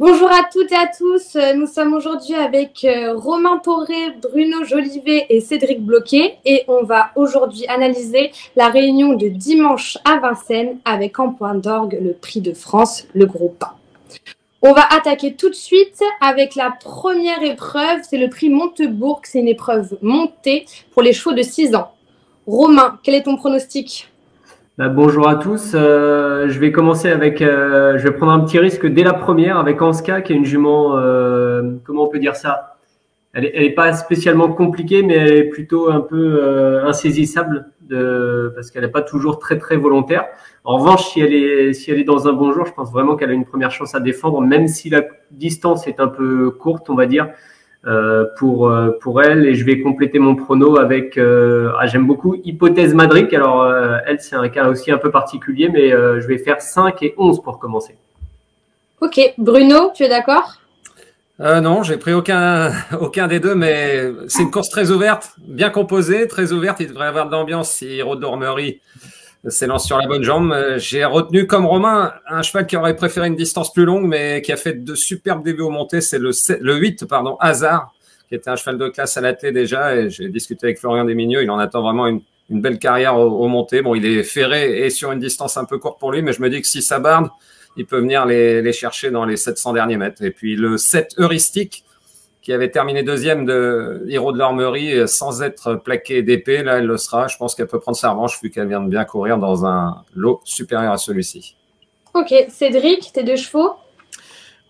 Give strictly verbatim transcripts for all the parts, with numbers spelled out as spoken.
Bonjour à toutes et à tous, nous sommes aujourd'hui avec Romain Porée, Bruno Jolivet et Cédric Bloquet et on va aujourd'hui analyser la réunion de dimanche à Vincennes avec en point d'orgue le prix de France, le groupe un. On va attaquer tout de suite avec la première épreuve, c'est le prix Montebourg, c'est une épreuve montée pour les chevaux de six ans. Romain, quel est ton pronostic ? Bah, bonjour à tous, euh, je vais commencer avec, euh, je vais prendre un petit risque dès la première avec Anska qui est une jument, euh, comment on peut dire ça, elle n'est pas spécialement compliquée mais elle est plutôt un peu euh, insaisissable de, parce qu'elle n'est pas toujours très très volontaire. En revanche, si elle est, si elle est dans un bon jour, je pense vraiment qu'elle a une première chance à défendre même si la distance est un peu courte on va dire. Euh, pour euh, pour elle et je vais compléter mon prono avec euh, ah, j'aime beaucoup Hypothèse Madrid. Alors euh, elle c'est un cas aussi un peu particulier mais euh, je vais faire cinq et onze pour commencer. Ok, Bruno, tu es d'accord? euh, Non, j'ai pris aucun aucun des deux mais c'est une course très ouverte, bien composée, très ouverte, il devrait y avoir de l'ambiance si Rodormerie s'élance sur la bonne jambe. J'ai retenu comme Romain un cheval qui aurait préféré une distance plus longue, mais qui a fait de superbes débuts au montées. C'est le, le huit, pardon, Hazard, qui était un cheval de classe à l'attelé déjà. Et j'ai discuté avec Florian Desmigneux. Il en attend vraiment une, une belle carrière au, au montées. Bon, il est ferré et sur une distance un peu courte pour lui, mais je me dis que si ça barde, il peut venir les, les chercher dans les sept cents derniers mètres. Et puis le sept heuristique, qui avait terminé deuxième de Héros de l'Airmerie sans être plaqué d'épée. Là, elle le sera. Je pense qu'elle peut prendre sa revanche vu qu'elle vient de bien courir dans un lot supérieur à celui-ci. Ok. Cédric, tes deux chevaux?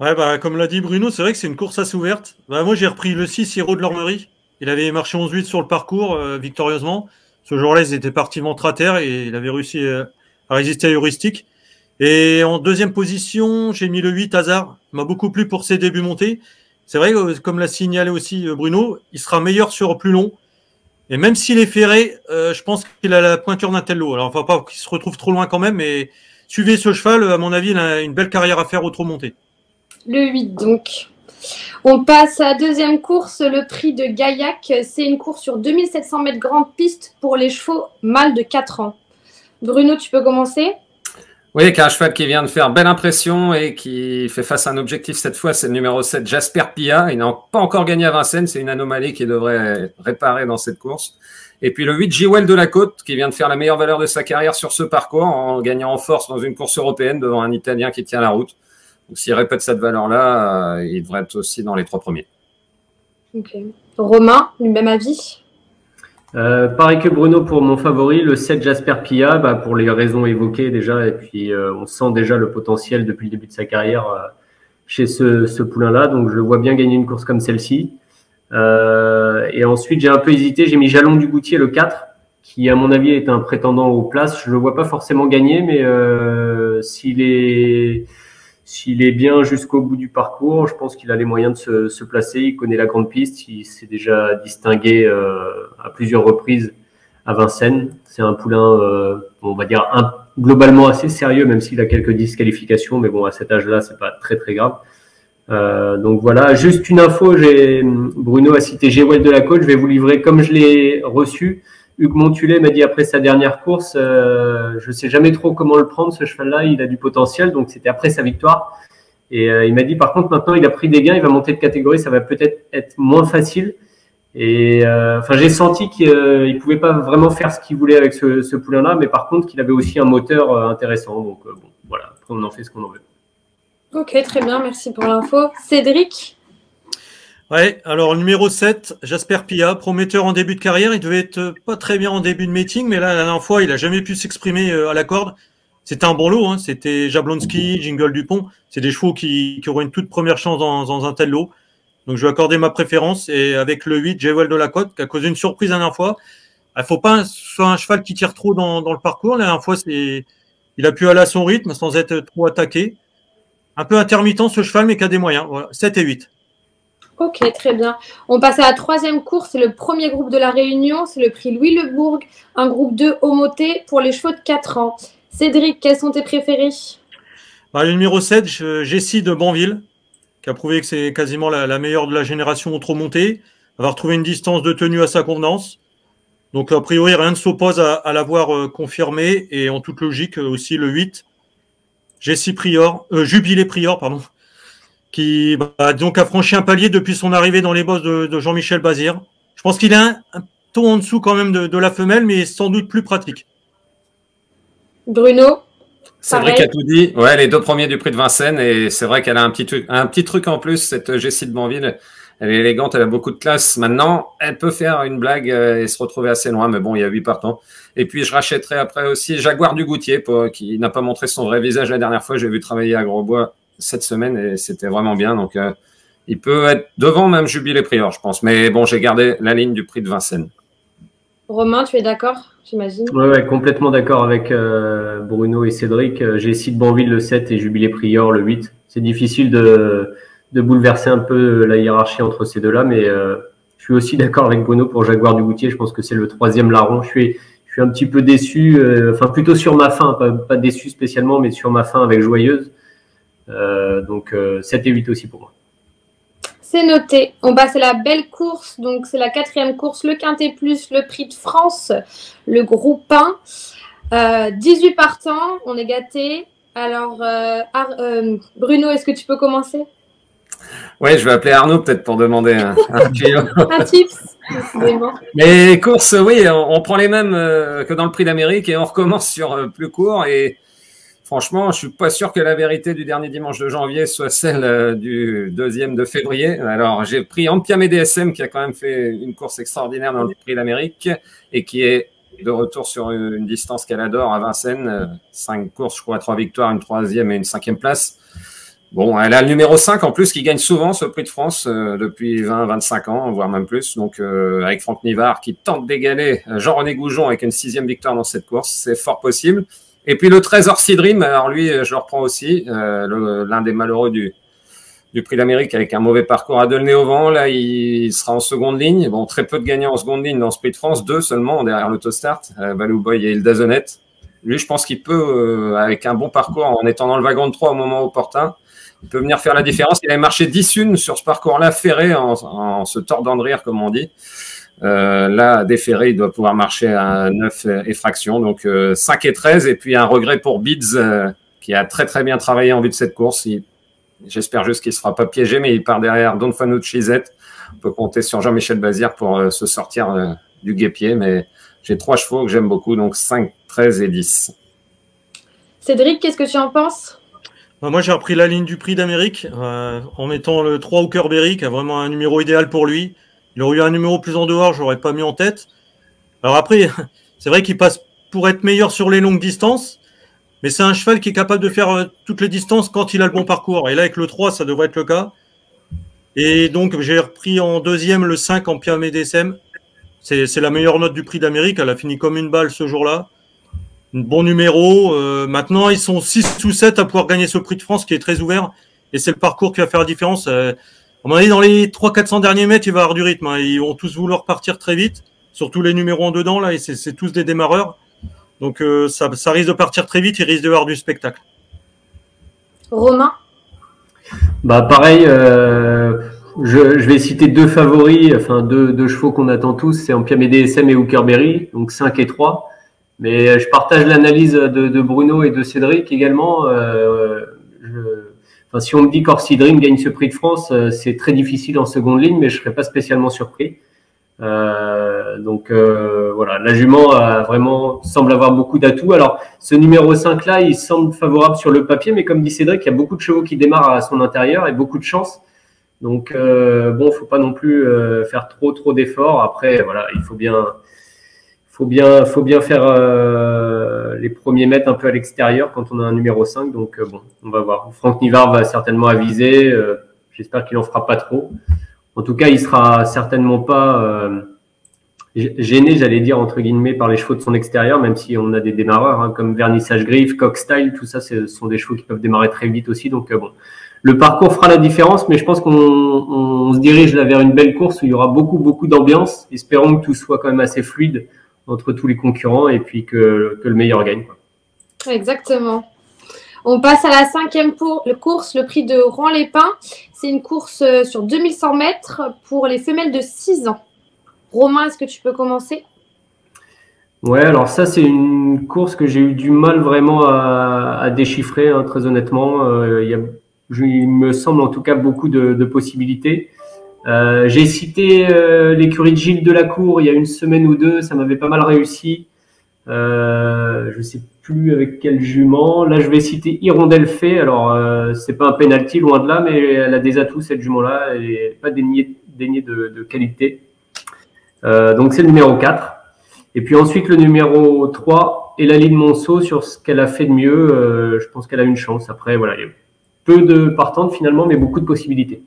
Ouais, bah, comme l'a dit Bruno, c'est vrai que c'est une course assez ouverte. Bah, moi, j'ai repris le six Héros de l'Airmerie. Il avait marché onze huit sur le parcours euh, victorieusement. Ce jour-là, ils étaient partis ventre à terre et il avait réussi euh, à résister à l'heuristique. Et en deuxième position, j'ai mis le huit Hazard. Il m'a beaucoup plu pour ses débuts montés. C'est vrai, comme l'a signalé aussi Bruno, il sera meilleur sur plus long. Et même s'il est ferré, euh, je pense qu'il a la pointure d'un tel lot. Alors, il ne faut pas qu'il se retrouve trop loin quand même, mais suivez ce cheval, à mon avis, il a une belle carrière à faire au trot monté. Le huit, donc. On passe à la deuxième course, le prix de Gaillac. C'est une course sur deux mille sept cents mètres grande piste pour les chevaux mâles de quatre ans. Bruno, tu peux commencer ? Oui, qu'un cheval qui vient de faire belle impression et qui fait face à un objectif cette fois, c'est le numéro sept, Jasper Pia. Il n'a pas encore gagné à Vincennes, c'est une anomalie qu'il devrait réparer dans cette course. Et puis le huit, Jewel de la Côte, qui vient de faire la meilleure valeur de sa carrière sur ce parcours en gagnant en force dans une course européenne devant un Italien qui tient la route. Donc s'il répète cette valeur-là, il devrait être aussi dans les trois premiers. Ok. Romain, le même avis ? Euh, pareil que Bruno pour mon favori, le sept Jasper Pia, bah, pour les raisons évoquées déjà, et puis euh, on sent déjà le potentiel depuis le début de sa carrière euh, chez ce, ce poulain-là, donc je le vois bien gagner une course comme celle-ci. Euh, et ensuite, j'ai un peu hésité, j'ai mis Jalon Dugoutier, le quatre, qui à mon avis est un prétendant aux places. Je le vois pas forcément gagner, mais euh, s'il est... S'il est bien jusqu'au bout du parcours, je pense qu'il a les moyens de se, se placer. Il connaît la grande piste, il s'est déjà distingué euh, à plusieurs reprises à Vincennes. C'est un poulain, euh, on va dire, un, globalement assez sérieux, même s'il a quelques disqualifications. Mais bon, à cet âge-là, c'est pas très très grave. Euh, donc voilà, juste une info, j'ai Bruno a cité Jewel de la Côte. Je vais vous livrer comme je l'ai reçu. Hugues Montulet m'a dit après sa dernière course, euh, je ne sais jamais trop comment le prendre, ce cheval-là, il a du potentiel, donc c'était après sa victoire. Et euh, il m'a dit, par contre, maintenant, il a pris des gains, il va monter de catégorie, ça va peut-être être moins facile. Et euh, enfin, j'ai senti qu'il ne pouvait pas vraiment faire ce qu'il voulait avec ce, ce poulain-là, mais par contre, qu'il avait aussi un moteur euh, intéressant. Donc, euh, bon, voilà, après, on en fait ce qu'on en veut. Ok, très bien, merci pour l'info. Cédric ? Ouais, alors numéro sept, Jasper Pia, prometteur en début de carrière, il devait être pas très bien en début de meeting, mais là, la dernière fois, il a jamais pu s'exprimer à la corde. C'était un bon lot, hein. C'était Jablonski, Jingle Dupont, c'est des chevaux qui, qui auront une toute première chance dans, dans un tel lot. Donc je vais accorder ma préférence, et avec le huit, Jewel de la Côte, qui a causé une surprise la dernière fois. Il faut pas soit un cheval qui tire trop dans, dans le parcours, la dernière fois, c'est il a pu aller à son rythme sans être trop attaqué. Un peu intermittent ce cheval, mais qui a des moyens, voilà, sept et huit. Ok, très bien. On passe à la troisième course, c'est le premier groupe de la Réunion, c'est le prix Louis Le Bourg, un groupe deux au moté pour les chevaux de quatre ans. Cédric, quels sont tes préférés? Bah, le numéro sept, Jessie de Banville, qui a prouvé que c'est quasiment la, la meilleure de la génération au trot monté. Elle va retrouver une distance de tenue à sa convenance. Donc, a priori, rien ne s'oppose à, à l'avoir euh, confirmé. Et en toute logique, aussi le huit, Jessie Prior, euh, Jubilé Prior, pardon. qui bah, donc a franchi un palier depuis son arrivée dans les bosses de, de Jean-Michel Bazire. Je pense qu'il est un, un ton en dessous quand même de, de la femelle, mais sans doute plus pratique. Bruno ? Cédric a tout dit. Ouais, les deux premiers du prix de Vincennes, et c'est vrai qu'elle a un petit, truc, un petit truc en plus, cette Jessie de Banville. Elle est élégante, elle a beaucoup de classe. Maintenant, elle peut faire une blague et se retrouver assez loin, mais bon, il y a huit partants. Et puis, je rachèterai après aussi Jaguar du Goutier, pour, qui n'a pas montré son vrai visage la dernière fois. J'ai vu travailler à Grosbois cette semaine et c'était vraiment bien. Donc, euh, il peut être devant même Jubilé Prior, je pense. Mais bon, j'ai gardé la ligne du prix de Vincennes. Romain, tu es d'accord, j'imagine? Oui, ouais, complètement d'accord avec euh, Bruno et Cédric. Jessie de Banville le sept et Jubilé Prior le huit. C'est difficile de... de bouleverser un peu la hiérarchie entre ces deux-là, mais euh, je suis aussi d'accord avec Bruno pour Jaguar du Goutier. Je pense que c'est le troisième larron. Je suis, je suis un petit peu déçu, euh, enfin plutôt sur ma fin, pas, pas déçu spécialement, mais sur ma fin avec Joyeuse. Euh, donc euh, sept et huit aussi pour moi. C'est noté. On passe à la belle course. Donc c'est la quatrième course, le Quintet Plus, le Prix de France, le groupe un. Euh, dix-huit partants, on est gâtés. Alors euh, euh, Bruno, est-ce que tu peux commencer ? Oui, je vais appeler Arnaud peut-être pour demander un, un tuyau. Un tips. Mais courses, oui, on, on prend les mêmes euh, que dans le prix d'Amérique et on recommence sur euh, plus court. Et franchement, je ne suis pas sûr que la vérité du dernier dimanche de janvier soit celle euh, du deuxième de février. Alors, j'ai pris Ampiam et D S M qui a quand même fait une course extraordinaire dans le prix d'Amérique et qui est de retour sur une, une distance qu'elle adore à Vincennes. Euh, cinq courses, je crois, trois victoires, une troisième et une cinquième place. Bon, elle a le numéro cinq en plus qui gagne souvent ce prix de France euh, depuis vingt à vingt-cinq ans, voire même plus. Donc, euh, avec Franck Nivard qui tente d'égaler Jean-René Goujon avec une sixième victoire dans cette course, c'est fort possible. Et puis le treize Orsi Dream, alors lui, je le reprends aussi, euh, l'un des malheureux du, du prix d'Amérique avec un mauvais parcours à Delnay au vent. Là, il sera en seconde ligne. Bon, très peu de gagnants en seconde ligne dans ce prix de France, deux seulement derrière l'autostart, euh, Balou Boy et Hilda Zonette. Lui, je pense qu'il peut, euh, avec un bon parcours, en étant dans le wagon de trois au moment opportun, il peut venir faire la différence. Il avait marché dix une sur ce parcours-là, ferré, en, en se tordant de rire, comme on dit. Euh, là, déferré, il doit pouvoir marcher à neuf et fraction. Donc, euh, cinq et treize. Et puis, un regret pour Bids, euh, qui a très, très bien travaillé en vue de cette course. J'espère juste qu'il ne sera pas piégé, mais il part derrière Don Fano de Chizette. On peut compter sur Jean-Michel Bazire pour euh, se sortir euh, du guépier. Mais j'ai trois chevaux que j'aime beaucoup, donc cinq, treize et dix. Cédric, qu'est-ce que tu en penses ? Moi, j'ai repris la ligne du prix d'Amérique euh, en mettant le trois au cœur Berry, qui a vraiment un numéro idéal pour lui. Il aurait eu un numéro plus en dehors, je n'aurais pas mis en tête. Alors après, c'est vrai qu'il passe pour être meilleur sur les longues distances, mais c'est un cheval qui est capable de faire euh, toutes les distances quand il a le bon parcours. Et là, avec le trois, ça devrait être le cas. Et donc, j'ai repris en deuxième le cinq en Piam et D S M. C'est la meilleure note du prix d'Amérique. Elle a fini comme une balle ce jour-là. Bon numéro, euh, maintenant ils sont six ou sept à pouvoir gagner ce prix de France qui est très ouvert et c'est le parcours qui va faire la différence. Euh, à mon avis, dans les trois cents quatre cents derniers mètres, il va avoir du rythme, hein. Ils vont tous vouloir partir très vite, surtout les numéros en dedans là, et c'est tous des démarreurs, donc euh, ça, ça risque de partir très vite, il risque d'avoir du spectacle. Romain ? Bah pareil, euh, je, je vais citer deux favoris, enfin deux, deux chevaux qu'on attend tous, c'est Ampiam et D S M et Hooker Berry, donc cinq et trois. Mais je partage l'analyse de, de Bruno et de Cédric également. Euh, je, enfin, si on me dit qu'Orsi Dream gagne ce prix de France, euh, c'est très difficile en seconde ligne, mais je ne serais pas spécialement surpris. Euh, donc euh, voilà, la jument a vraiment, semble avoir beaucoup d'atouts. Alors ce numéro cinq-là, il semble favorable sur le papier, mais comme dit Cédric, il y a beaucoup de chevaux qui démarrent à son intérieur et beaucoup de chance. Donc euh, bon, il ne faut pas non plus euh, faire trop, trop d'efforts. Après, voilà, il faut bien... Faut bien, faut bien faire euh, les premiers mètres un peu à l'extérieur quand on a un numéro cinq. Donc, euh, bon, on va voir. Franck Nivard va certainement aviser. Euh, J'espère qu'il n'en fera pas trop. En tout cas, il sera certainement pas euh, gêné, j'allais dire, entre guillemets, par les chevaux de son extérieur, même si on a des démarreurs hein, comme Vernissage Griffe, Cock Style. Tout ça, ce sont des chevaux qui peuvent démarrer très vite aussi. Donc, euh, bon, le parcours fera la différence, mais je pense qu'on on, on se dirige là vers une belle course où il y aura beaucoup, beaucoup d'ambiance. Espérons que tout soit quand même assez fluide entre tous les concurrents et puis que, que le meilleur gagne. Exactement. On passe à la cinquième course, le prix de Rouen-les-Pins. C'est une course sur deux mille cent mètres pour les femelles de six ans. Romain, est-ce que tu peux commencer? Ouais, alors ça, c'est une course que j'ai eu du mal vraiment à, à déchiffrer, hein, très honnêtement. Il euh, y a il me semble en tout cas beaucoup de, de possibilités. Euh, j'ai cité euh, l'écurie de Gilles Delacour il y a une semaine ou deux, ça m'avait pas mal réussi. Euh, je sais plus avec quel jument. Là, je vais citer Hirondelphée. Alors, euh, c'est pas un penalty loin de là, mais elle a des atouts cette jument-là. Elle n'est pas déniée, déniée de, de qualité. Euh, donc, c'est le numéro quatre. Et puis ensuite, le numéro trois, Elali de Monceau, sur ce qu'elle a fait de mieux. Euh, je pense qu'elle a une chance. Après, voilà, il y a peu de partantes finalement, mais beaucoup de possibilités.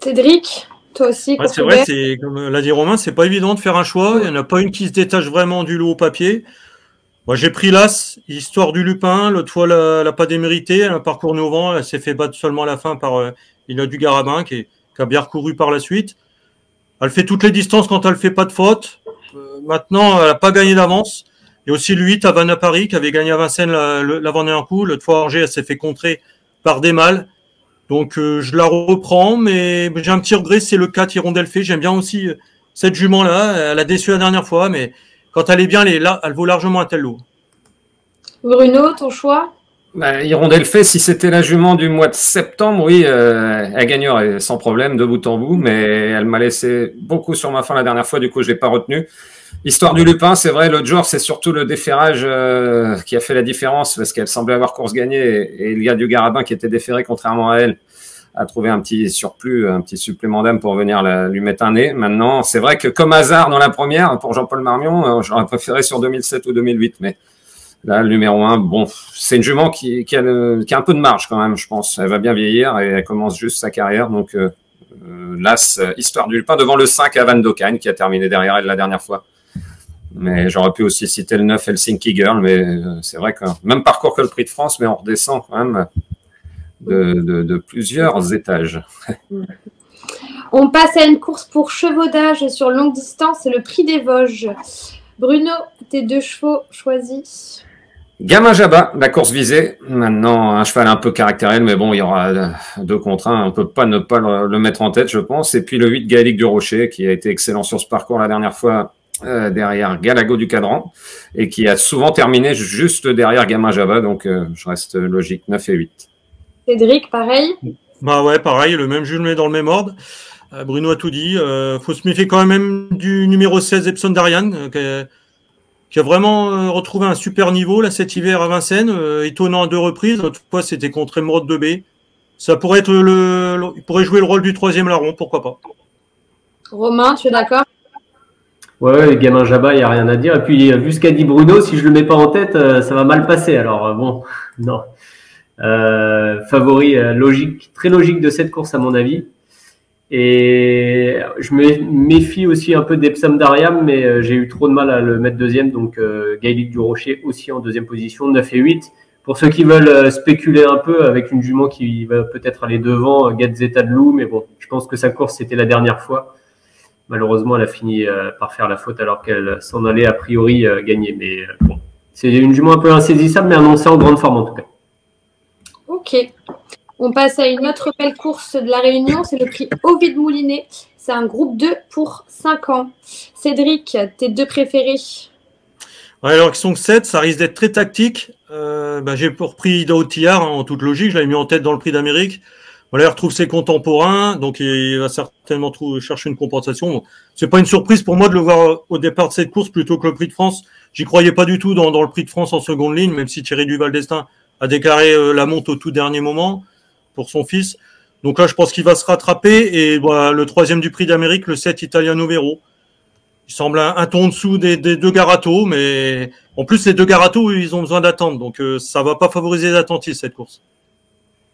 Cédric, toi aussi. Ouais, c'est vrai, c'est comme l'a dit Romain, c'est pas évident de faire un choix. Il n'y en a pas une qui se détache vraiment du lot au papier. Moi, j'ai pris l'As, Histoire du Lupin. L'autre fois, elle n'a pas démérité. Elle a un parcours innovant. Elle s'est fait battre seulement à la fin par euh, il a du Garabin qui, est, qui a bien recouru par la suite. Elle fait toutes les distances quand elle ne fait pas de faute. Euh, maintenant, elle n'a pas gagné d'avance. Il y a aussi le huit à Vannes à Paris qui avait gagné à Vincennes l'avant-dernier coup. L'autre fois, Angers, elle s'est fait contrer par des mâles. Donc, euh, je la reprends, mais j'ai un petit regret, c'est le quatre Hirondelphée. J'aime bien aussi euh, cette jument-là. Elle a déçu la dernière fois, mais quand elle est bien, elle, est là, elle vaut largement un tel lot. Bruno, ton choix? bah, Hirondelphée, si c'était la jument du mois de septembre, oui, euh, elle gagnerait sans problème, de bout en bout, mais elle m'a laissé beaucoup sur ma fin la dernière fois, du coup, je ne l'ai pas retenue. Histoire du Lupin, c'est vrai, l'autre jour, c'est surtout le déferrage euh, qui a fait la différence parce qu'elle semblait avoir course gagnée et, et il y a du Garabin qui était déferré, contrairement à elle, a trouvé un petit surplus, un petit supplément d'âme pour venir la, lui mettre un nez. Maintenant, c'est vrai que comme Hazard dans la première, pour Jean-Paul Marmion, euh, j'aurais préféré sur deux mille sept ou deux mille huit, mais là, le numéro un, bon, c'est une jument qui, qui, a le, qui a un peu de marge quand même, je pense. Elle va bien vieillir et elle commence juste sa carrière, donc euh, euh, l'As, euh, Histoire du Lupin, devant le cinq à Van Dokagne qui a terminé derrière elle la dernière fois. Mais j'aurais pu aussi citer le neuf Helsinki Girl, mais c'est vrai que même parcours que le Prix de France, mais on redescend quand même de, de, de plusieurs étages. On passe à une course pour chevaudage sur longue distance, c'est le Prix des Vosges. Bruno, tes deux chevaux choisis? Gamin Jaba, la course visée. Maintenant, un cheval un peu caractériel, mais bon, il y aura deux contre un. On ne peut pas ne pas le mettre en tête, je pense. Et puis le huit Gaelic du Rocher, qui a été excellent sur ce parcours la dernière fois, Euh, derrière Galago du Cadran et qui a souvent terminé juste derrière Gamin Jaba, donc euh, je reste logique, neuf et huit. Cédric, pareil? Bah ouais, pareil, le même jeu, je le mets dans le même ordre. Euh, Bruno a tout dit, euh, faut se méfier quand même du numéro seize Epson d'Ariane euh, qui, a, qui a vraiment euh, retrouvé un super niveau là cet hiver à Vincennes, euh, étonnant à deux reprises. L'autre fois c'était contre Emeraude deux B. Ça pourrait être le, le il pourrait jouer le rôle du troisième larron, pourquoi pas. Romain, tu es d'accord? Ouais, les gamins Jaba, il n'y a rien à dire. Et puis, vu ce qu'a dit Bruno, si je le mets pas en tête, ça va mal passer. Alors, bon, non. Euh, favori logique, très logique de cette course, à mon avis. Et je me méfie aussi un peu d'Epsom d'Ariam, mais j'ai eu trop de mal à le mettre deuxième. Donc, euh, Gaelic du Rocher aussi en deuxième position, neuf et huit. Pour ceux qui veulent spéculer un peu avec une jument qui va peut-être aller devant, Gazzetta de Loup, mais bon, je pense que sa course, c'était la dernière fois. Malheureusement, elle a fini euh, par faire la faute alors qu'elle s'en allait a priori euh, gagner. Mais euh, bon, c'est une jument un peu insaisissable, mais annoncée en grande forme en tout cas. Ok. On passe à une autre belle course de la Réunion, c'est le prix Ovide Moulinet. C'est un groupe deux pour cinq ans. Cédric, tes deux préférés? Ouais, alors qu'ils sont sept, ça risque d'être très tactique. Euh, bah, j'ai repris Idaho Tillard hein, en toute logique. Je l'avais mis en tête dans le prix d'Amérique. Voilà, il retrouve ses contemporains, donc il va certainement chercher une compensation. Bon, c'est pas une surprise pour moi de le voir au départ de cette course plutôt que le Prix de France. J'y croyais pas du tout dans, dans le Prix de France en seconde ligne, même si Thierry Duval-Destin a déclaré euh, la monte au tout dernier moment pour son fils. Donc là, je pense qu'il va se rattraper. Et voilà, le troisième du Prix d'Amérique, le sept Italiano Vero. Il semble un, un ton en dessous des, des deux Garato, mais en plus, les deux Garato, ils ont besoin d'attendre. Donc euh, ça va pas favoriser les attentifs, cette course.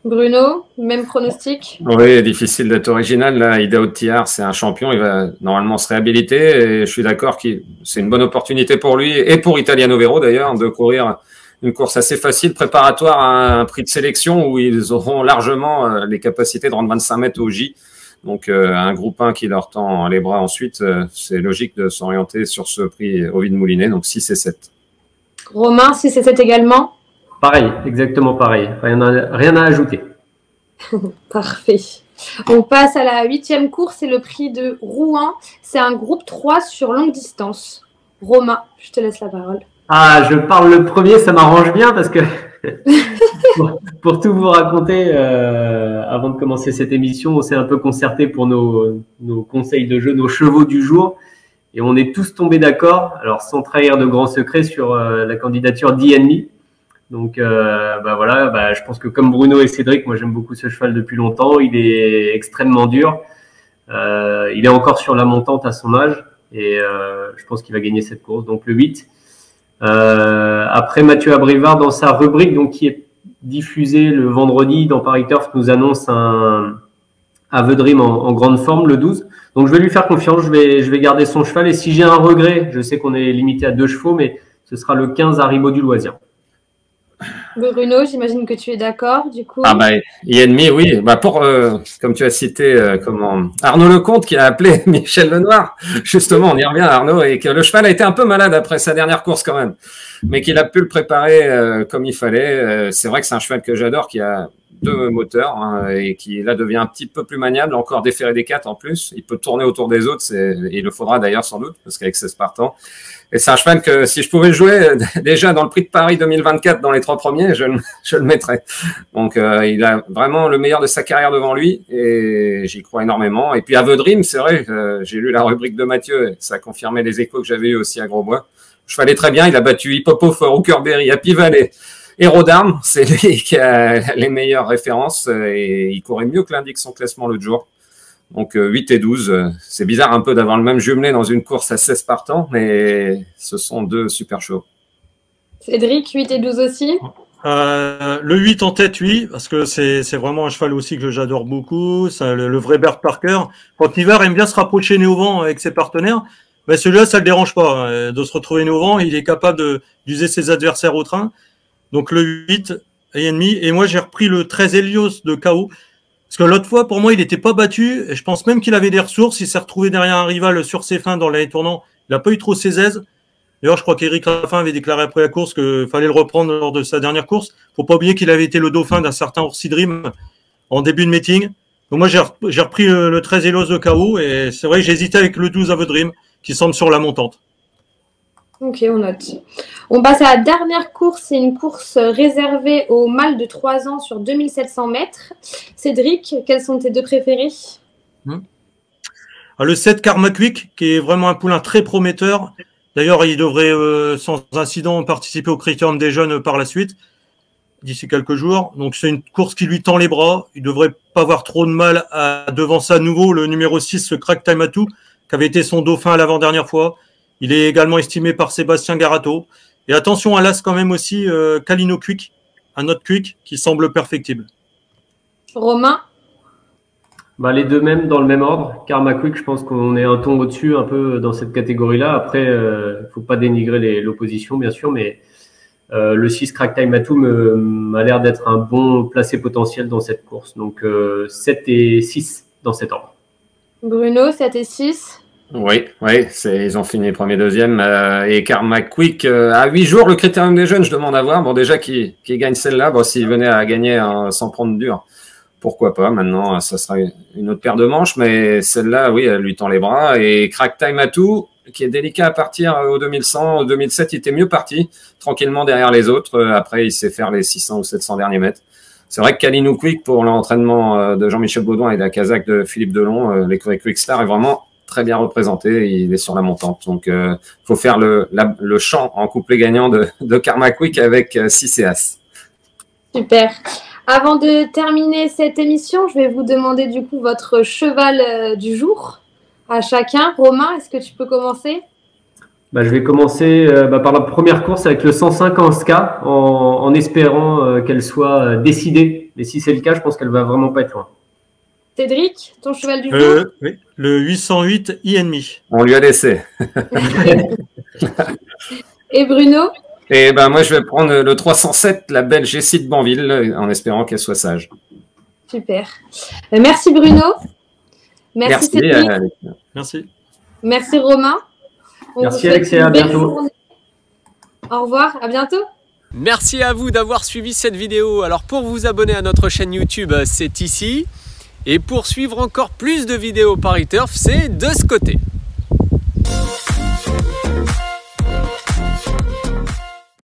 Bruno, même pronostic? Oui, difficile d'être original. Là, Idaho Tillard, c'est un champion. Il va normalement se réhabiliter. Et je suis d'accord que c'est une bonne opportunité pour lui et pour Italiano Vero, d'ailleurs, de courir une course assez facile, préparatoire à un prix de sélection où ils auront largement les capacités de rendre vingt-cinq mètres au J. Donc, un groupe un qui leur tend les bras ensuite. C'est logique de s'orienter sur ce prix Ovide Moulinet. Donc, six et sept. Romain, six et sept également? Pareil, exactement pareil. Rien à, rien à ajouter. Parfait. On passe à la huitième course, c'est le prix de Rouen. C'est un groupe trois sur longue distance. Romain, je te laisse la parole. Ah, je parle le premier, ça m'arrange bien parce que pour, pour tout vous raconter, euh, avant de commencer cette émission, on s'est un peu concerté pour nos, nos conseils de jeu, nos chevaux du jour. Et on est tous tombés d'accord, alors sans trahir de grands secrets, sur euh, la candidature d'E N L I. Donc, euh, bah voilà, bah, je pense que comme Bruno et Cédric, moi j'aime beaucoup ce cheval depuis longtemps. Il est extrêmement dur. Euh, il est encore sur la montante à son âge et euh, je pense qu'il va gagner cette course, donc le huit. Euh, après, Mathieu Abrivard, dans sa rubrique donc qui est diffusée le vendredi dans Paris Turf, nous annonce un Aveu Dream en, en grande forme, le douze. Donc je vais lui faire confiance, je vais, je vais garder son cheval. Et si j'ai un regret, je sais qu'on est limité à deux chevaux, mais ce sera le quinze, Haribo du Loisir. Bruno, j'imagine que tu es d'accord, du coup. Ah bah, Ennemi, oui. Bah pour, euh, comme tu as cité, euh, comment Arnaud Lecomte qui a appelé Michel Lenoir. Justement, on y revient, Arnaud, et que le cheval a été un peu malade après sa dernière course quand même, mais qu'il a pu le préparer euh, comme il fallait. Euh, c'est vrai que c'est un cheval que j'adore, qui a deux moteurs hein, et qui là devient un petit peu plus maniable, encore déféré des quatre en plus. Il peut tourner autour des autres, c'est, il le faudra d'ailleurs sans doute, parce qu'avec seize partants. Et c'est un cheval que si je pouvais jouer déjà dans le prix de Paris deux mille vingt-quatre dans les trois premiers, je, je le mettrais. Donc euh, il a vraiment le meilleur de sa carrière devant lui et j'y crois énormément. Et puis Aveu Dream, c'est vrai, euh, j'ai lu la rubrique de Mathieu, et ça a confirmé les échos que j'avais eu aussi à Grosbois. Je fallais très bien, il a battu Hippopo, Hooker Berry, Happy Valley. Héros d'armes, c'est lui qui a les meilleures références et il courait mieux que l'indique son classement l'autre jour. Donc huit et douze, c'est bizarre un peu d'avoir le même jumelé dans une course à seize partants, mais ce sont deux super chauds. Cédric, huit et douze aussi ? Euh, le huit en tête, oui, parce que c'est c'est vraiment un cheval aussi que j'adore beaucoup, ça, le, le vrai Bert Parker. Quand Nivard aime bien se rapprocher néo-vent avec ses partenaires, ben celui-là, ça ne le dérange pas de se retrouver néo-vent, il est capable d'user ses adversaires au train. Donc le huit et ennemi. Et moi, j'ai repris le treize Helios de K O. Parce que l'autre fois, pour moi, il n'était pas battu. Et je pense même qu'il avait des ressources. Il s'est retrouvé derrière un rival sur ses fins dans l'année tournant. Il n'a pas eu trop ses aises. D'ailleurs, je crois qu'Éric Raffin avait déclaré après la course qu'il fallait le reprendre lors de sa dernière course. Faut pas oublier qu'il avait été le dauphin d'un certain Orsi Dream en début de meeting. Donc moi, j'ai repris le treize Helios de K O. Et c'est vrai, j'hésitais avec le douze Aveu Dream qui semble sur la montante. Ok, on note. On passe à la dernière course. C'est une course réservée aux mâles de trois ans sur deux mille sept cents mètres. Cédric, quels sont tes deux préférés ? hum. Le sept Karmaquick, qui est vraiment un poulain très prometteur. D'ailleurs, il devrait euh, sans incident participer au Critérium des Jeunes par la suite, d'ici quelques jours. Donc, c'est une course qui lui tend les bras. Il ne devrait pas avoir trop de mal à devancer à nouveau le numéro six, ce Crack Time Atou, qui avait été son dauphin l'avant-dernière fois. Il est également estimé par Sébastien Garato. Et attention à l'as quand même aussi, euh, Kalino Quick, un autre Quick qui semble perfectible. Romain ? Bah, les deux mêmes dans le même ordre. Karma Quick, je pense qu'on est un ton au-dessus un peu dans cette catégorie-là. Après, il euh, ne faut pas dénigrer l'opposition, bien sûr, mais euh, le six Crack Time Atou m'a l'air d'être un bon placé potentiel dans cette course. Donc euh, sept et six dans cet ordre. Bruno, sept et six ? Oui, oui, c'est, ils ont fini premier, deuxième. Euh, et Karmaquick, euh, à huit jours, le Critérium des Jeunes, je demande à voir. Bon, déjà, qui, qui gagne celle-là, bon, s'il venait à gagner hein, sans prendre dur, pourquoi pas. Maintenant, ça sera une autre paire de manches, mais celle-là, oui, elle lui tend les bras. Et Crack Time Atou, qui est délicat à partir au deux mille cent, au deux mille sept, il était mieux parti, tranquillement derrière les autres. Après, il sait faire les six cents ou sept cents derniers mètres. C'est vrai que Kalino Quick, pour l'entraînement de Jean-Michel Baudouin et de la Kazakh de Philippe Delon, l'écurie Quick Star est vraiment très bien représenté, il est sur la montante. Donc, il euh, faut faire le, la, le champ en couplet gagnant de, de Karmaquick avec euh, six et as. Super. Avant de terminer cette émission, je vais vous demander du coup votre cheval euh, du jour à chacun. Romain, est-ce que tu peux commencer ? bah, Je vais commencer euh, bah, par la première course avec le cent cinq Anska en, en espérant euh, qu'elle soit euh, décidée. Mais si c'est le cas, je pense qu'elle va vraiment pas être loin. Cédric, ton cheval du jour ? euh, oui. Le huit cent huit I N M I. On lui a laissé. Et Bruno ? Et ben moi, je vais prendre le trois cent sept, la belle Jessie de Banville, en espérant qu'elle soit sage. Super. Merci Bruno. Merci Cédric. Merci. Merci Romain. On Merci Alexia, à bientôt. Journée. Au revoir, à bientôt. Merci à vous d'avoir suivi cette vidéo. Alors pour vous abonner à notre chaîne YouTube, c'est ici. Et pour suivre encore plus de vidéos Paris Turf, c'est de ce côté.